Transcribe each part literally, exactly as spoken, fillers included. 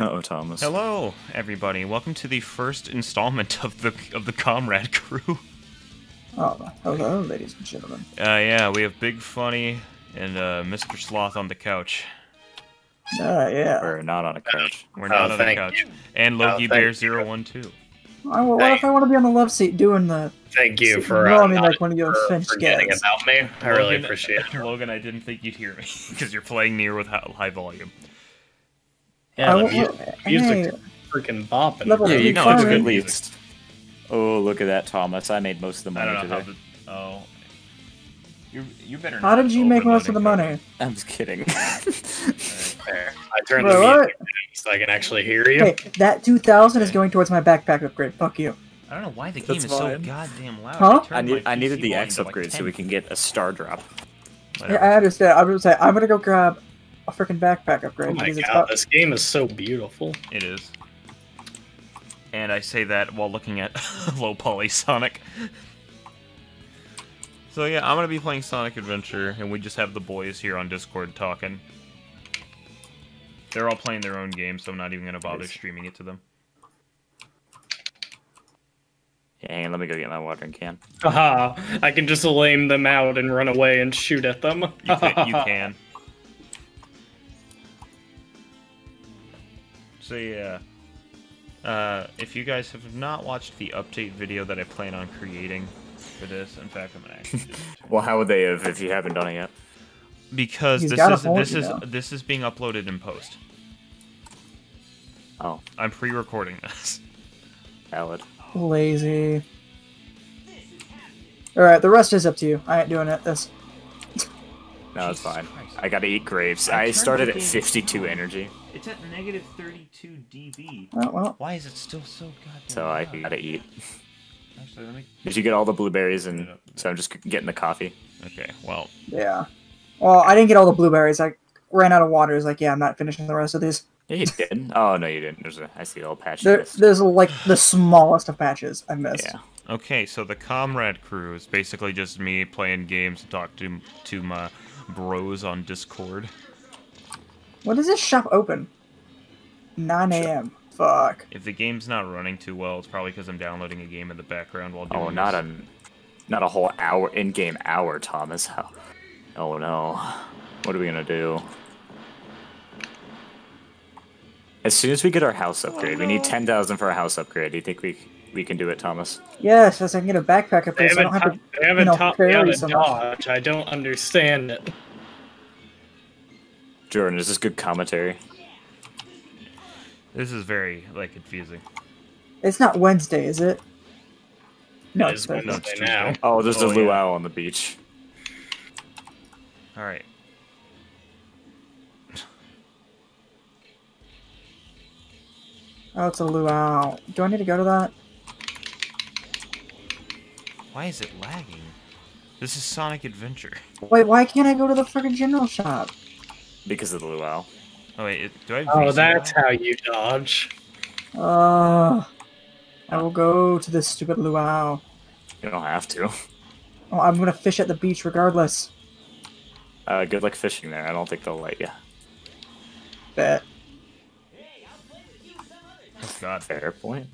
Uh-oh, Thomas. Hello, everybody. Welcome to the first installment of the of the Comrade Crew. Oh, hello, ladies and gentlemen. Uh, yeah, we have BigFunny and uh, Mister Sloth on the couch. Uh, yeah. We're not on a couch. We're not oh, on the couch. You. And Logie Bear zero one two. Oh, well, what if I want to be on the love seat doing the... Thank you for uh, me like one of your for, forgetting about me. I Logan, really appreciate it. Logan, I didn't think you'd hear me, because you're playing near with high volume. Yeah, the music, music's freaking bopping. Yeah, you know, it's good music. Oh, look at that, Thomas. I made most of the money I don't know today. How the, oh. You, you better not. How did you make most of the money? I'm just kidding. There. I turned Wait, the music right? down so I can actually hear you. Hey, that two thousand is going towards my backpack upgrade. Fuck you. I don't know why the That's game is fine. so goddamn loud. Huh? I, I, need, I needed the X upgrade like so we can get a star drop. Yeah, I understand. I'm gonna say I'm gonna go grab a freaking backpack upgrade. Oh my god, about... this game is so beautiful. It is. And I say that while looking at low poly Sonic. So yeah, I'm gonna be playing Sonic Adventure, and we just have the boys here on Discord talking. They're all playing their own game, so I'm not even gonna bother nice. streaming it to them. Yeah, hang on, let me go get my watering can. Haha, I can just lame them out and run away and shoot at them. you, can, you can. So yeah, uh, if you guys have not watched the update video that I plan on creating for this, in fact, I'm gonna actually do it. Well, how would they have if you haven't done it yet? Because He's this is this is now. this is being uploaded in post. Oh, I'm pre-recording this. Valid. Lazy. Alright, the rest is up to you. I ain't doing it. This. No, it's fine. Christ. I gotta eat grapes. I, I started at fifty-two energy. It's at negative thirty-two dB. Oh, well. Why is it still so goddamn So I loud? gotta eat. Actually, let me... Did you get all the blueberries and... So I'm just getting the coffee. Okay, well... Yeah. Well, I didn't get all the blueberries. I ran out of water. I was like, yeah, I'm not finishing the rest of these. Yeah, you didn't. Oh, no, you didn't. There's a, I see a little patch. There, there's, like, the smallest of patches I missed. Yeah. Okay, so the Comrade Crew is basically just me playing games and talking to, to my bros on Discord. When does this shop open? nine A M Fuck. If the game's not running too well, it's probably because I'm downloading a game in the background while doing Oh, not this. a, not a whole hour, in-game hour, Thomas. Oh, oh, no. What are we going to do? As soon as we get our house upgrade, oh, no. we need ten thousand for a house upgrade. Do you think we we can do it, Thomas? Yes, as I can get a backpack upgrade, so I don't have to. They haven't taught me how to dodge. I don't understand it. Jordan, is this good commentary? This is very like confusing. It's not Wednesday, is it? No, it it's Wednesday, Wednesday now. Oh, there's oh, a luau yeah. on the beach. All right. Oh, it's a luau. Do I need to go to that? Why is it lagging? This is Sonic Adventure. Wait, why can't I go to the freaking general shop? Because of the luau. Oh, wait, it, do I... Oh, that's how you dodge. Uh, I will go to this stupid luau. You don't have to. Oh, I'm gonna fish at the beach regardless. Uh, good luck fishing there. I don't think they'll let you. Bet. That's not fair point.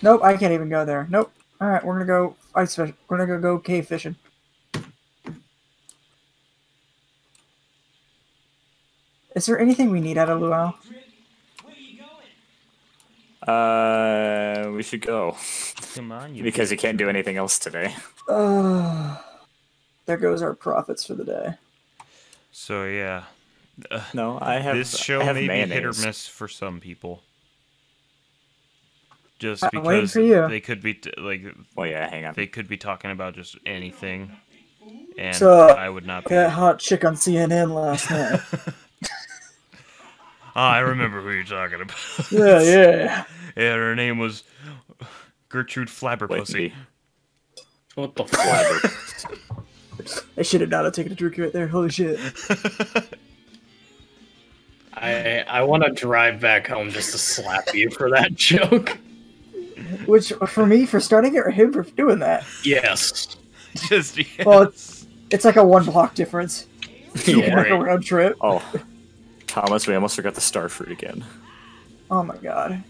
Nope, I can't even go there. Nope. All right, we're gonna go ice fish. We're gonna go, go cave fishing. Is there anything we need out of luau? Uh, we should go. Come on, you. Because you can't do anything else today. Uh, there goes our profits for the day. So yeah. Uh, no, I have. This show I have may mayonnaise. be hit or miss for some people. Just because they could be t like, well, yeah, hang on. They could be talking about just anything, and so, I would not. That hot chick on C N N last night. Oh, I remember who you're talking about. Yeah, yeah. Yeah, her name was Gertrude Flabberpussy. What the flabber? I should have not have taken a drink right there. Holy shit. I I want to drive back home just to slap you for that joke. Which, for me, for starting it, or him for doing that? Yes. Just, yes. Well, it's, it's like a one-block difference. Yeah. Like a round trip. Oh, Thomas, we almost forgot the star fruit again. Oh my god.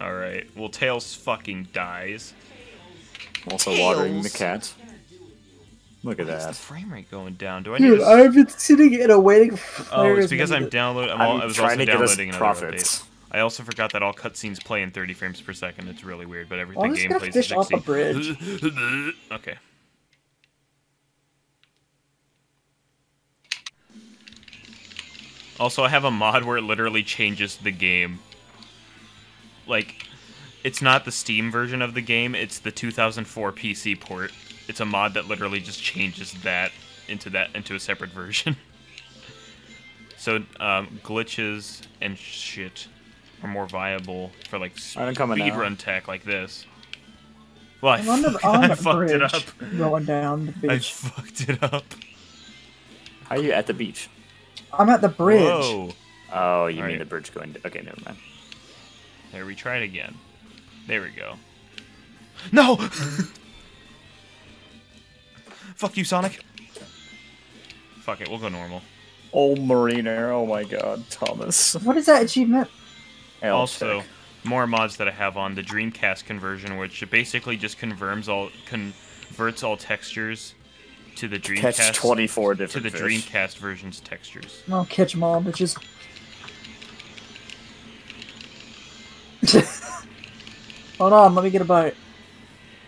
Alright, well, Tails fucking dies. Also Tails. watering the cat. Look at Why that. Is the frame rate going down? Do I Dude, need to... I've been sitting in a waiting for... Oh, it's because I'm downloading... I'm all... I was also downloading another update. I also forgot that all cutscenes play in thirty frames per second. It's really weird, but everything game plays in sixty. Off a bridge. Okay. Also, I have a mod where it literally changes the game. Like, it's not the Steam version of the game. It's the two thousand four P C port. It's a mod that literally just changes that into that into a separate version. So um, glitches and shit are more viable for like speedrun tech like this. Well, I, fuck, the, I fucked it up. Going down the beach. I fucked it up. How are you at the beach? I'm at the bridge. Whoa. Oh, you All mean right. the bridge going? To, okay, never mind. There, we try it again. There we go. No! Fuck you, Sonic. Fuck it, we'll go normal. Old Mariner, oh my god, Thomas. What is that achievement? Also, more mods that I have on the Dreamcast conversion, which basically just converts all converts all textures to the Dreamcast. Catch twenty-four different to the fish. Dreamcast version's textures. I'll catch them all, bitches. Hold on, let me get a bite.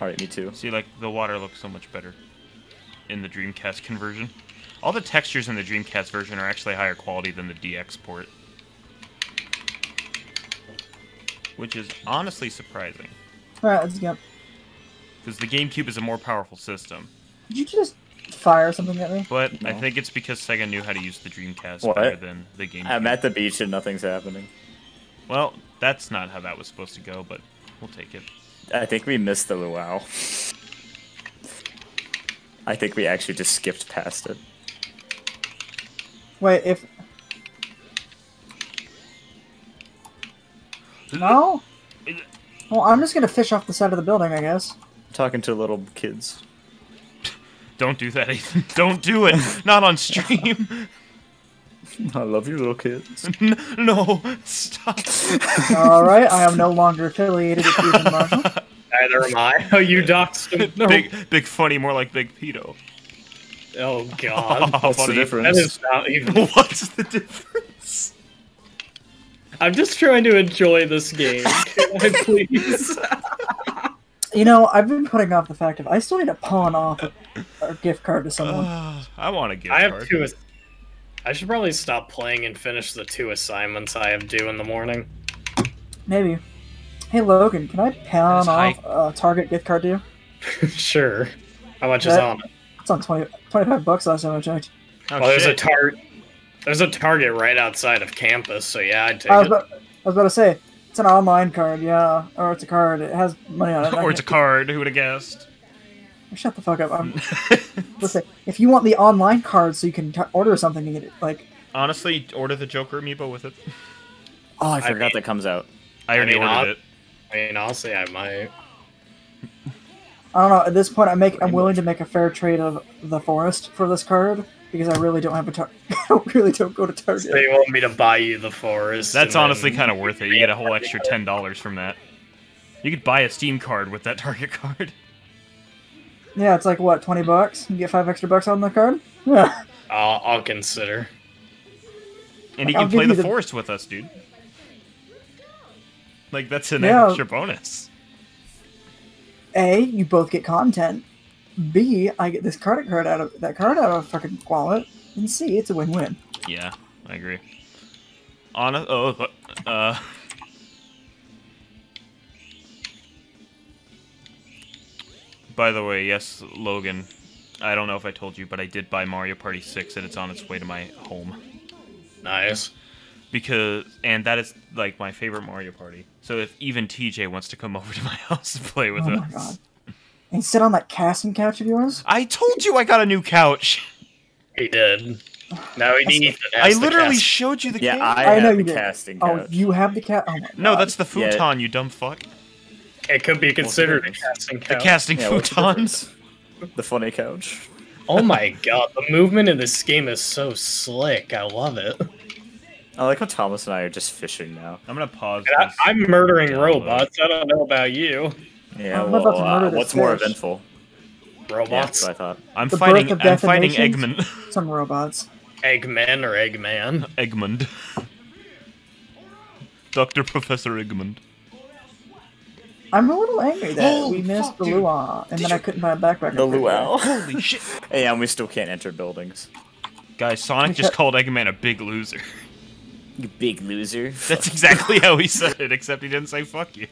All right, me too. See, like the water looks so much better in the Dreamcast conversion. All the textures in the Dreamcast version are actually higher quality than the D X port. Which is honestly surprising. Alright, let's go. Because the GameCube is a more powerful system. Did you just fire something at me? But no. I think it's because Sega knew how to use the Dreamcast what? better than the GameCube. I'm at the beach and nothing's happening. Well, that's not how that was supposed to go, but we'll take it. I think we missed the luau. I think we actually just skipped past it. Wait, if... No? Well, I'm just gonna fish off the side of the building, I guess. Talking to little kids. Don't do that, Ethan. Don't do it! Not on stream! I love you, little kids. No! Stop! Alright, I am no longer affiliated with Ethan Marshall. Neither am I. Oh, you doxed him. No. Big, big funny, more like big pedo. Oh god, oh, what's funny. the difference? That is not even... What's the difference? I'm just trying to enjoy this game. Can I please? You know, I've been putting off the fact of I still need to pawn off a, a gift card to someone. Uh, I want a gift I have card. Two, I should probably stop playing and finish the two assignments I have due in the morning. Maybe. Hey Logan, can I pound off a uh, Target gift card to you? Sure. How much that, is on it? It's on twenty, twenty-five bucks last time I checked. Oh, well, there's a Target. There's a Target right outside of campus, so yeah, I'd take I was it. About, I was about to say it's an online card, yeah, or it's a card. It has money on it. Or it's a card. Who would have guessed? Shut the fuck up. I'm, listen, if you want the online card, so you can t order something and get it, like honestly, order the Joker Amiibo with it. Oh, I forgot I mean, that comes out. I already I mean, ordered it. I mean, honestly, I might. I don't know. At this point, I make I'm willing to make a fair trade of the forest for this card because I really don't have a tar I really don't go to Target. So you want me to buy you the forest? That's honestly kind of worth it. You get a whole extra ten dollars from that. You could buy a Steam card with that Target card. Yeah, it's like what twenty bucks. You get five extra bucks on the card. Yeah. I'll, I'll consider. And you like, can I'll play the, the forest with us, dude. Like, that's an yeah. extra bonus. A, you both get content. B, I get this card card out of that card out of fucking wallet. And C, it's a win-win. Yeah, I agree. On a, oh, uh. By the way, yes, Logan. I don't know if I told you, but I did buy Mario Party six, and it's on its way to my home. Nice. Because, and that is, like, my favorite Mario Party. So if even T J wants to come over to my house and play with us. Oh my god. And sit on that casting couch of yours? I told you I got a new couch! He did. No, he needs the I literally showed you the yeah, couch. Yeah, I, I know you did. Casting couch. Oh, you have the couch? Oh my god. No, that's the futon, yeah. you dumb fuck. It could be considered a casting couch. The casting yeah, futons. The funny couch. Oh my god, the movement in this game is so slick. I love it. I like how Thomas and I are just fishing now. I'm gonna pause. Yeah, this I'm murdering download. robots. I don't know about you. Yeah, I'm well, about to murder uh, this what's fish. more eventful? Robots. Yeah, that's what I thought. I'm the fighting. I'm fighting Eggman. Some robots. Eggman or Eggman? Eggmund. Doctor Professor Eggmund. I'm a little angry that Holy we missed fuck, the luau, and Did then you... I couldn't buy a backpack. The luau. Holy shit. Yeah, and we still can't enter buildings. Guys, Sonic just called Eggman a big loser. You big loser. That's exactly how he said it, except he didn't say fuck you.